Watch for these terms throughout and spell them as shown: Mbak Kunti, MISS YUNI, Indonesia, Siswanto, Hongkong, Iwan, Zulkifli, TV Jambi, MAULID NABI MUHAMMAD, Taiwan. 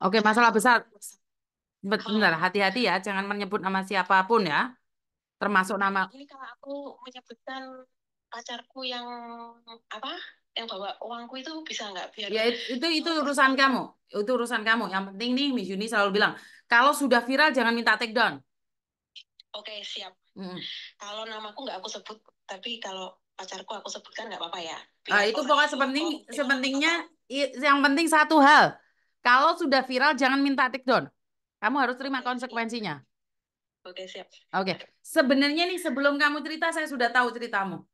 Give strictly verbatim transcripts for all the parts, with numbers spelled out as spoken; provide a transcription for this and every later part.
Oke, masalah besar. Benar, hati-hati ya, jangan menyebut nama siapapun ya, termasuk nama. Ini kalau aku menyebutkan pacarku yang apa, yang bawa uangku itu bisa nggak biar? Ya itu itu urusan kamu, itu urusan kamu. Yang penting nih, Miss Yuni selalu bilang kalau sudah viral jangan minta take down. Oke, siap. Mm. Kalau namaku nggak aku sebut, tapi kalau pacarku aku sebutkan nggak apa-apa ya. Ah, itu pokoknya sepenting, sepentingnya yang penting satu hal. Kalau sudah viral jangan minta take down. Kamu harus terima konsekuensinya. Oke, siap. Oke. Sebenarnya nih sebelum kamu cerita saya sudah tahu ceritamu.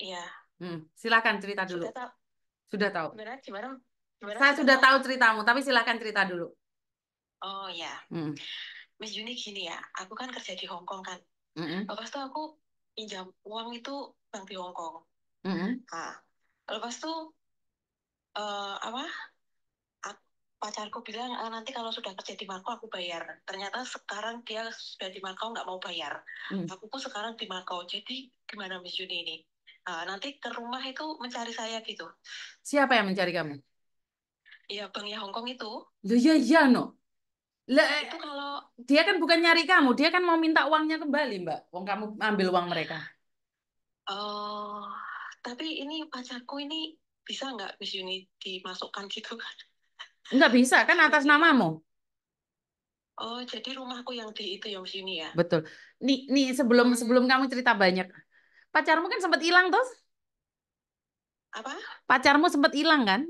Iya. Hmm, silakan cerita dulu. Sudah tahu. Sudah tahu. Benar, gimana? Gimana? Saya sudah tahu ceritamu, tapi silakan cerita dulu. Oh ya. Hmm. Miss Juni gini ya, aku kan kerja di Hongkong kan. Mm-hmm. Lepas itu aku pinjam uang itu bank di Hongkong. Mm-hmm. Nah, lepas itu uh, apa? Pacarku bilang, ah, nanti kalau sudah kerja di Makau aku bayar. Ternyata sekarang dia sudah di Makau nggak mau bayar. Hmm. Aku pun sekarang di Makau. Jadi gimana Miss Juni ini? Nah, nanti ke rumah itu mencari saya gitu. Siapa yang mencari kamu? Ya banknya Hongkong itu. Iya iya no. Lah itu kalau dia kan bukan nyari kamu, dia kan mau minta uangnya kembali mbak. Wong kamu ambil uang mereka. Oh, tapi ini pacarku ini bisa nggak Miss Juni dimasukkan gitu kan? Enggak bisa, kan atas namamu. Oh, jadi rumahku yang di itu yang sini ya. Betul. Nih, nih sebelum hmm. sebelum kamu cerita banyak. Pacarmu kan sempat hilang toh? Apa? Pacarmu sempat hilang kan?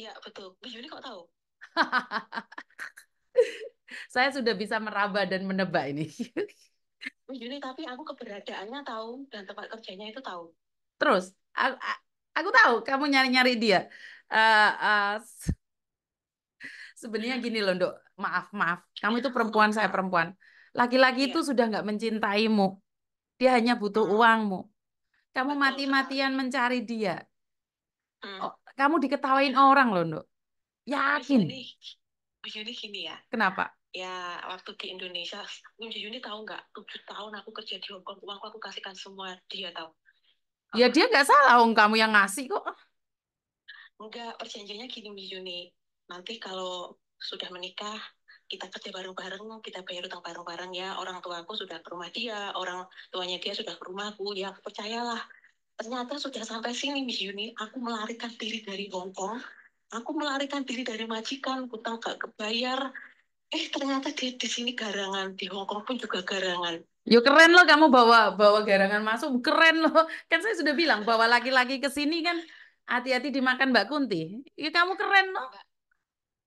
Iya, betul. Miss Yuni kok tahu? Saya sudah bisa meraba dan menebak ini. Miss Yuni, tapi aku keberadaannya tahu dan tempat kerjanya itu tahu. Terus, aku, aku tahu kamu nyari-nyari dia. Uh, uh, Sebenarnya gini loh, Dok. Maaf, maaf. Kamu itu perempuan, saya perempuan. Laki-laki itu sudah nggak mencintaimu. Dia hanya butuh uangmu. Kamu mati-matian mencari dia. Oh, kamu diketawain orang loh, Dok. Yakin? Miss Yuni gini ya. Kenapa? Ya, waktu di Indonesia, Miss Yuni tahu nggak? Tujuh tahun aku kerja di Hongkong, uangku aku kasihkan semua dia tahu. Ya dia nggak salah, Hong kamu yang ngasih kok. Enggak, perjanjiannya gini Miss Yuni. Nanti kalau sudah menikah, kita kerja bareng-bareng, kita bayar utang bareng-bareng ya. Orang tuaku sudah ke rumah dia, orang tuanya dia sudah ke rumahku. Ya, percayalah. Ternyata sudah sampai sini, Miss Yuni. Aku melarikan diri dari Hongkong. Aku melarikan diri dari majikan, utang gak kebayar. Eh, ternyata di, di sini garangan. Di Hongkong pun juga garangan. Yo, keren loh kamu bawa bawa garangan masuk. Keren loh. Kan saya sudah bilang, bawa laki-laki ke sini kan hati-hati dimakan Mbak Kunti. Ya, kamu keren loh.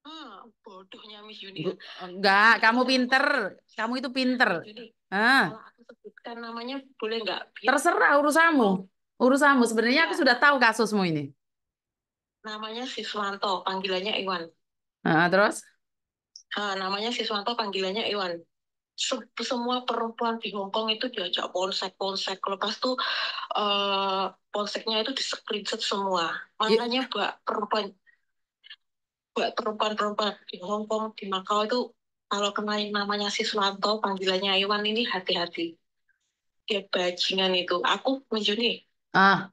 Ah, bodohnya Miss Yuni. Enggak, kamu pinter. Kamu itu pinter. Jadi, ah. Kalau aku sebutkan namanya boleh enggak? Biar... Terserah urusamu. Urusamu. Sebenarnya ya. Aku sudah tahu kasusmu ini. Namanya Siswanto, panggilannya Iwan. Ah, terus? Ah, namanya Siswanto, panggilannya Iwan. Semua perempuan di Hongkong itu diajak polsek-polsek. Lepas itu eh, polseknya itu di-screenshot semua. Makanya buat perempuan buat perempuan-perempuan di Hongkong, di Makau itu kalau kenain namanya Siswanto, panggilannya Iwan ini hati-hati. Ya bajingan itu. Aku, Miss Yuni, ah.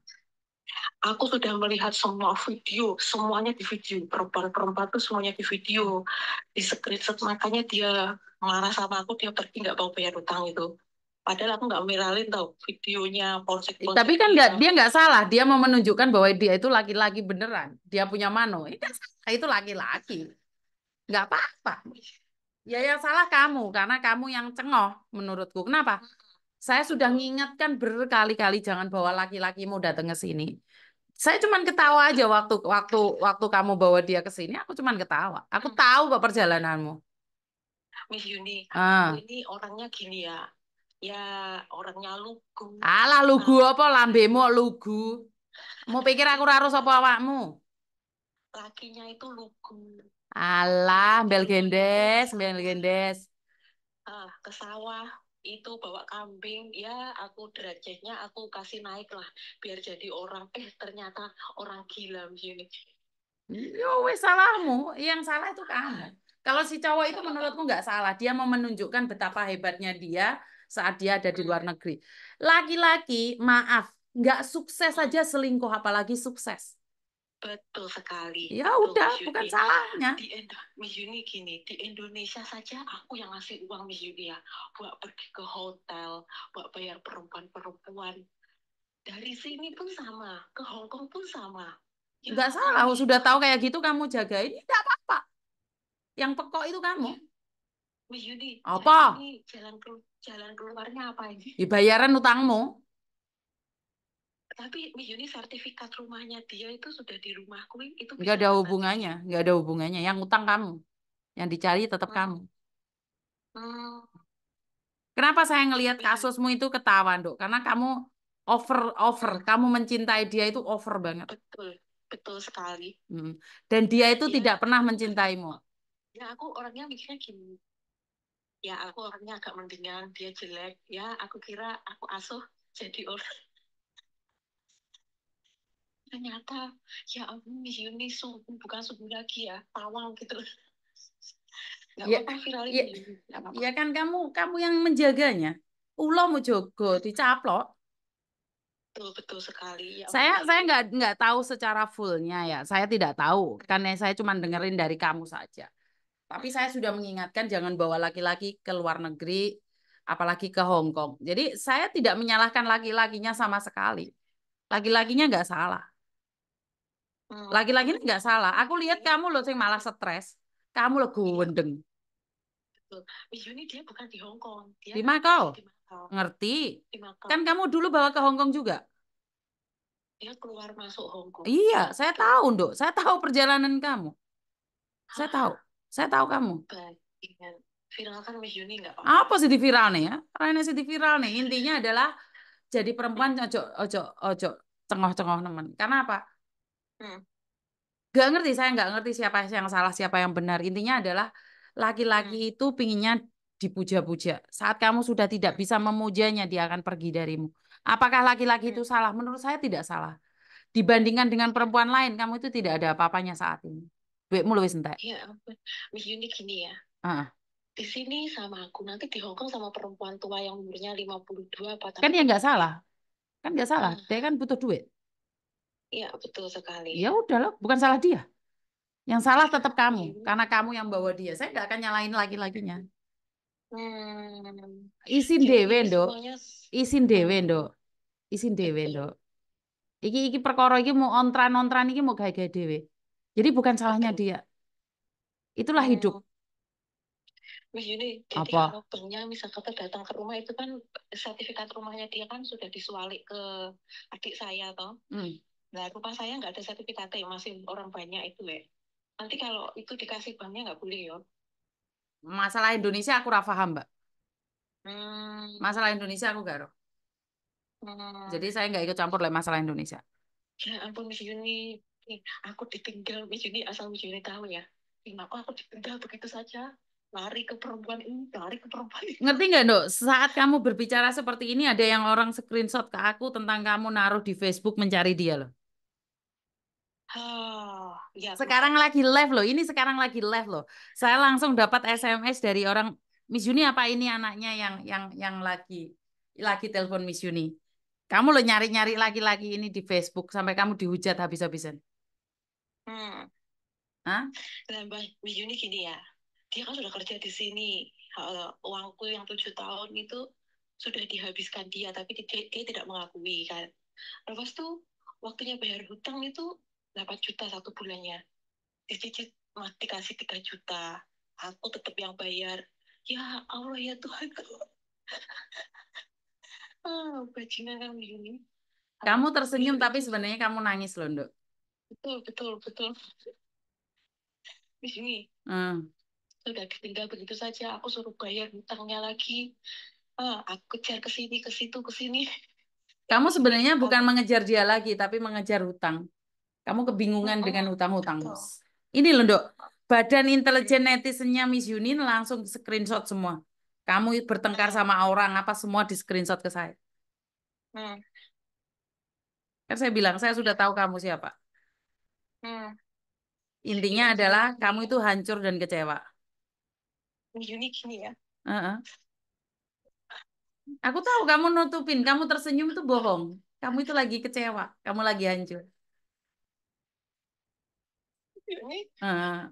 Aku sudah melihat semua video, semuanya di video. Perempuan-perempuan itu semuanya di video. Di screenshot, makanya dia marah sama aku, dia pergi nggak mau bayar utang itu. Padahal aku nggak viralin tau videonya, polsek-polsek. Tapi kan gak, dia nggak salah, dia mau menunjukkan bahwa dia itu laki-laki beneran. Dia punya mano, ini kan salah. Itu laki-laki, nggak apa-apa. Ya yang salah kamu, karena kamu yang cengoh menurutku. Kenapa? Saya sudah mengingatkan berkali-kali jangan bawa laki-lakimu datang ke sini. Saya cuman ketawa aja waktu waktu waktu kamu bawa dia ke sini. Aku cuman ketawa. Aku tahu kok perjalananmu. Miss Yuni, ah. Ini orangnya gini ya. Ya orangnya lugu. Alah lugu apa lambemu lugu? Mau pikir aku harus apa awakmu? Lakinya itu lugu. Alah bel gendes, bel gendes. Ah, ke sawah itu bawa kambing ya aku derajatnya aku kasih naik lah biar jadi orang eh ternyata orang gila Miss Yuni. Yo wes salahmu, yang salah itu kamu. Kalau si cowok itu menurutku nggak salah, dia mau menunjukkan betapa hebatnya dia saat dia ada di luar negeri. Laki-laki, maaf, nggak sukses saja selingkuh, apalagi sukses. Betul sekali. Ya betul, udah, Miss bukan Yudi. Salahnya. Di Indo Miss Yuni gini, di Indonesia saja aku yang ngasih uang Miss Yuni ya. Buat pergi ke hotel, buat bayar perempuan-perempuan. Dari sini pun sama, ke Hongkong pun sama. Ya, nggak salah, Miss. Sudah tahu kayak gitu kamu jagain, tidak apa-apa. Yang pekok itu kamu. Miss Yuni, apa? Ini jalan, jalan keluarnya apa ini? Dibayaran utangmu. Tapi Miss Yuni sertifikat rumahnya dia itu sudah di rumahku itu. Nggak ada hubungannya, nggak ada hubungannya. Yang utang kamu, yang dicari tetap hmm. kamu. Hmm. Kenapa saya ngelihat kasusmu itu ketahuan, Dok? Karena kamu over, over. Kamu mencintai dia itu over banget. Betul, betul sekali. Hmm. Dan dia itu ya, tidak pernah mencintaimu. Ya aku orangnya mikirnya gini. Ya aku orangnya agak mendingan, dia jelek. Ya aku kira aku asuh jadi orang. Ternyata ya Miss Yuni bukan subuh lagi ya, tawang gitu. Gak ya, apa-apa viral ya, ini. Gak apa-apa. Ya kan kamu kamu yang menjaganya. Ulo mau jogo dicaplok. Betul, betul sekali. Ya, saya saya nggak nggak tahu secara fullnya ya. Saya tidak tahu karena saya cuma dengerin dari kamu saja. Tapi saya sudah mengingatkan jangan bawa laki-laki ke luar negeri, apalagi ke Hong Kong. Jadi saya tidak menyalahkan laki-lakinya sama sekali. Laki-lakinya nggak salah. Lagi-lagi nggak salah. Aku lihat kamu loh sih malah stres. Kamu loh gondeng. Miss Yuni dia bukan di Hong Kong. Dia di Makau. Di Makau. Ngerti? Di Makau. Kan kamu dulu bawa ke Hong Kong juga. Dia keluar masuk Hong Kong. Iya, saya tahu, Dok. Saya tahu perjalanan kamu. Saya tahu. Saya tahu kamu. Baik. Viral kan Miss Yuni nggak apa-apa. Apa sih di viral nih ya? Raina sih di viral nih. Intinya adalah jadi perempuan ojo ojo ojo cengoh-cengoh teman. Karena apa? Gak ngerti, saya gak ngerti siapa yang salah, siapa yang benar. Intinya adalah laki-laki itu pinginnya dipuja-puja. Saat kamu sudah tidak bisa memujanya, dia akan pergi darimu. Apakah laki-laki itu salah? Menurut saya tidak salah. Dibandingkan dengan perempuan lain, kamu itu tidak ada apa-apanya saat ini. Duitmu lebih sentai. Ya ampun, Miss Yuni gini ya. Uh -uh. Di sini sama aku, nanti di Hongkong sama perempuan tua yang umurnya lima puluh dua. Kan dia gak salah. Kan gak salah, uh. dia kan butuh duit. Iya, betul sekali. Ya udahlah, bukan salah dia. Yang salah tetap kamu, hmm. karena kamu yang bawa dia. Saya nggak akan nyalain laki-lakinya. Hmm. Isin dewe, Nduk. Semuanya... Isin dewe, Nduk. Isin dewe, Nduk. Iki iki perkara iki mau ontran-ontran iki mau gaya-gaya dewe. Jadi bukan salahnya betul. Dia. Itulah hmm. hidup. Miss Yuni, jadi kalau bengnya misalkan datang ke rumah itu kan sertifikat rumahnya dia kan sudah disualik ke adik saya toh. Hmm. Nah, rumah saya nggak ada sertifikatnya, masih orang banyak itu ya. Nanti kalau itu dikasih banknya nggak boleh ya. Masalah Indonesia aku nggak paham, Mbak. Hmm. Masalah Indonesia aku nggak roh. Hmm. Jadi saya nggak ikut campur lah masalah Indonesia. Ya ampun Miss Yuni, aku ditinggal Miss Yuni, asal Miss Yuni tahu ya. Aku aku ditinggal begitu saja, lari ke perempuan ini, lari ke perempuan ini. Ngerti nggak, Dok? Saat kamu berbicara seperti ini, ada yang orang screenshot ke aku tentang kamu naruh di Facebook mencari dia loh. Oh, ya, sekarang betul. Lagi live loh, ini sekarang lagi live loh. Saya langsung dapat S M S dari orang, Miss Yuni apa ini anaknya yang yang yang lagi lagi telepon Miss Yuni. Kamu loh nyari-nyari laki-laki ini di Facebook sampai kamu dihujat habis-habisan. Hmm. Hah? Miss Yuni gini ya, dia kan sudah kerja di sini. Uangku yang tujuh tahun itu sudah dihabiskan dia, tapi dia, dia tidak mengakui kan. Lepas tuh waktunya bayar hutang itu delapan juta satu bulannya. Dicicit mati kasih tiga juta. Aku tetap yang bayar. Ya Allah ya Tuhan. Oh, bajingan kan begini. Kamu tersenyum tapi sebenarnya kamu nangis loh, Nduk. Betul, betul, betul. Di sini. Hmm. Sudah ditinggal begitu saja, aku suruh bayar hutangnya lagi. Ah, aku kejar ke sini, ke situ, ke sini. Kamu sebenarnya bukan mengejar dia lagi, tapi mengejar hutang. Kamu kebingungan oh, dengan hutang-hutang. Ini loh, Dok. Badan intelijen netizennya Miss Yuni langsung screenshot semua. Kamu bertengkar sama orang, apa semua di screenshot ke saya. Hmm. Kan saya bilang, saya sudah tahu kamu siapa. Hmm. Intinya adalah kamu itu hancur dan kecewa. Miss Yuni gini ya. Uh-uh. Aku tahu kamu nutupin, kamu tersenyum itu bohong. Kamu itu lagi kecewa, kamu lagi hancur. ini uh.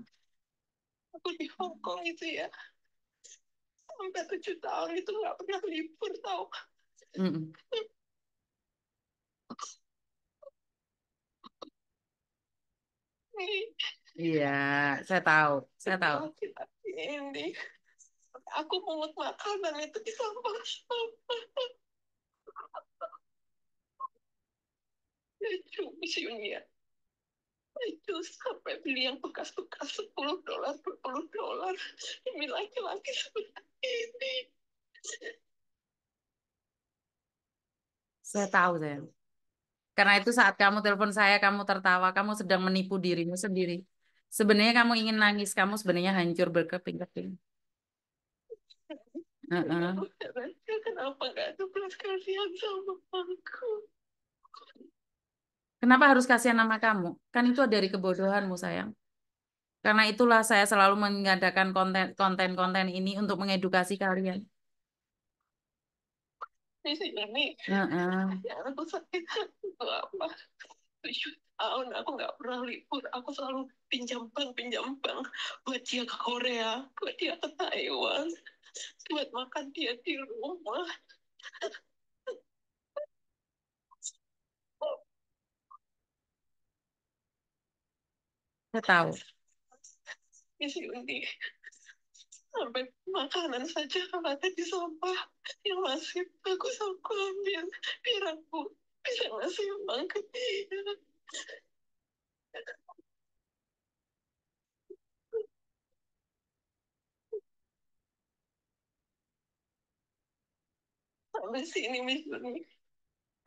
aku di Hongkong itu ya sampai tujuh tahun itu nggak pernah libur tau. Mm-mm. Iya, saya tahu, saya tahu. Kita ini, aku pungut makanan itu di sampah sampah. Lucu misalnya, lucu sampai beli yang bekas-bekas sepuluh dolar, sepuluh dolar. Ini laki-laki seperti ini. Saya tahu, saya. Karena itu saat kamu telepon saya, kamu tertawa, kamu sedang menipu dirimu sendiri. Sebenarnya kamu ingin nangis, kamu sebenarnya hancur berkeping-keping. Uh-uh. Kenapa nggak ada belas kasihan sama aku? Kenapa harus kasihan sama kamu? Kan itu dari kebodohanmu, sayang. Karena itulah saya selalu mengadakan konten-konten ini untuk mengedukasi kalian. Di sini, uh-uh. yang aku sakit berapa tujuh tahun aku nggak pernah libur, aku selalu pinjam bank pinjam bank buat dia ke Korea, buat dia ke Taiwan, buat makan dia di rumah. Saya tahu. Di sini. Sampai makanan saja katanya di sampah yang masih bagus aku ambil biar aku bisa ngasih uang ke dia. Sampai sini misalnya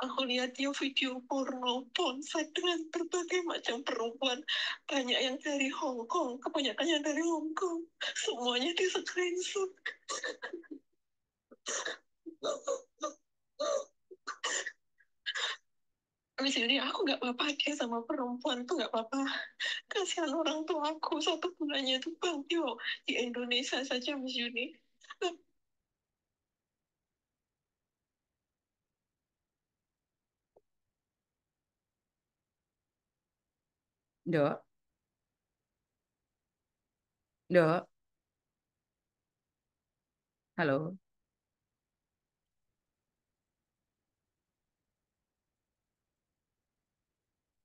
aku lihat dia video porno ponsel dengan berbagai macam perempuan, banyak yang dari Hong Kong, kebanyakan yang dari Hong Kong, semuanya di screenshot. Misalnya aku nggak apa-apa, dia sama perempuan tuh nggak apa-apa. Kasihan orang tua aku satu bulannya itu bang, yo di Indonesia saja Miss Yuni. Dok, dok, halo,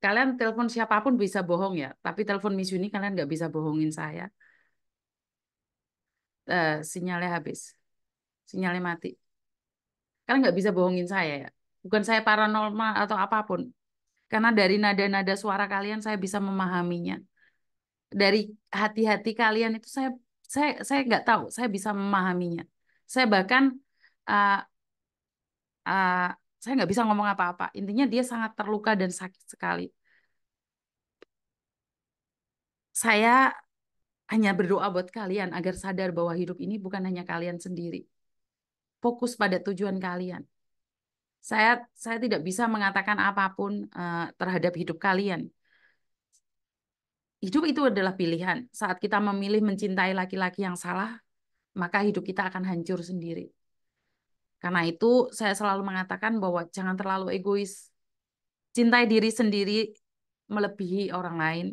kalian telepon siapapun bisa bohong ya, tapi telepon Miss Yuni kalian nggak bisa bohongin saya. Uh, sinyalnya habis, sinyalnya mati. Kalian nggak bisa bohongin saya ya, bukan saya paranormal atau apapun. Karena dari nada-nada suara kalian saya bisa memahaminya. Dari hati-hati kalian itu saya saya saya nggak tahu, saya bisa memahaminya. Saya bahkan uh, uh, saya nggak bisa ngomong apa-apa. Intinya dia sangat terluka dan sakit sekali. Saya hanya berdoa buat kalian agar sadar bahwa hidup ini bukan hanya kalian sendiri. Fokus pada tujuan kalian. Saya saya tidak bisa mengatakan apapun uh, terhadap hidup kalian. Hidup itu adalah pilihan. Saat kita memilih mencintai laki-laki yang salah, maka hidup kita akan hancur sendiri. Karena itu saya selalu mengatakan bahwa jangan terlalu egois. Cintai diri sendiri melebihi orang lain.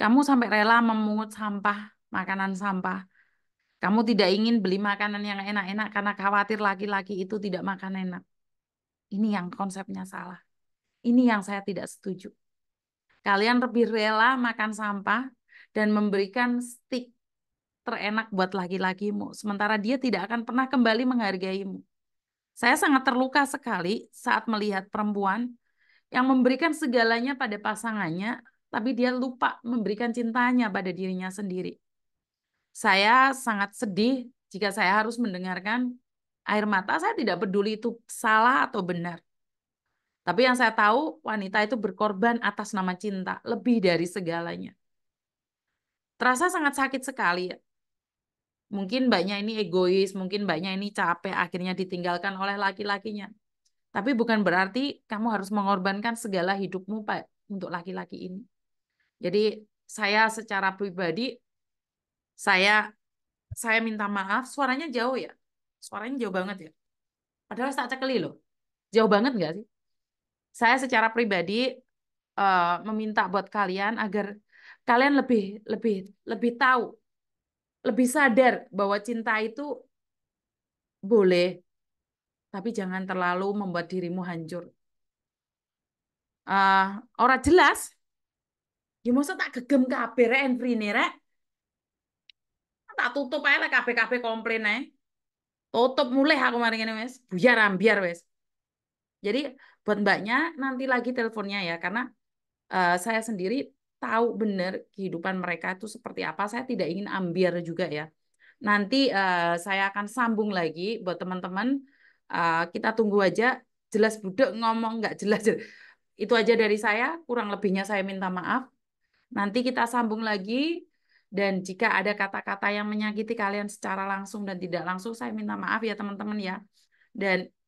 Kamu sampai rela memungut sampah, makanan sampah. Kamu tidak ingin beli makanan yang enak-enak karena khawatir laki-laki itu tidak makan enak. Ini yang konsepnya salah. Ini yang saya tidak setuju. Kalian lebih rela makan sampah dan memberikan stik terenak buat laki-lakimu. Sementara dia tidak akan pernah kembali menghargaimu. Saya sangat terluka sekali saat melihat perempuan yang memberikan segalanya pada pasangannya, tapi dia lupa memberikan cintanya pada dirinya sendiri. Saya sangat sedih jika saya harus mendengarkan air mata. Saya tidak peduli itu salah atau benar. Tapi yang saya tahu, wanita itu berkorban atas nama cinta, lebih dari segalanya. Terasa sangat sakit sekali. Mungkin mbaknya ini egois, mungkin mbaknya ini capek, akhirnya ditinggalkan oleh laki-lakinya. Tapi bukan berarti kamu harus mengorbankan segala hidupmu, Pak, untuk laki-laki ini. Jadi saya secara pribadi, saya, saya minta maaf, suaranya jauh ya. Suaranya jauh banget ya. Padahal tak cekeli loh. Jauh banget nggak sih? Saya secara pribadi uh, meminta buat kalian agar kalian lebih lebih lebih tahu, lebih sadar bahwa cinta itu boleh, tapi jangan terlalu membuat dirimu hancur. Uh, Ora jelas, ya maksud tak gegem kabeh rek entrine rek. Tak tutup ae rek kabeh-kabeh komplain ae. Tutup mulih aku mari ngene wis, buyar ambiar wis. Jadi buat mbaknya nanti lagi teleponnya ya, karena uh, saya sendiri tahu benar kehidupan mereka itu seperti apa. Saya tidak ingin ambiar juga ya. Nanti uh, saya akan sambung lagi buat teman-teman. Uh, kita tunggu aja. Jelas budek ngomong nggak jelas. Itu aja dari saya. Kurang lebihnya saya minta maaf. Nanti kita sambung lagi. Dan jika ada kata-kata yang menyakiti kalian secara langsung dan tidak langsung, saya minta maaf ya teman-teman ya. Dan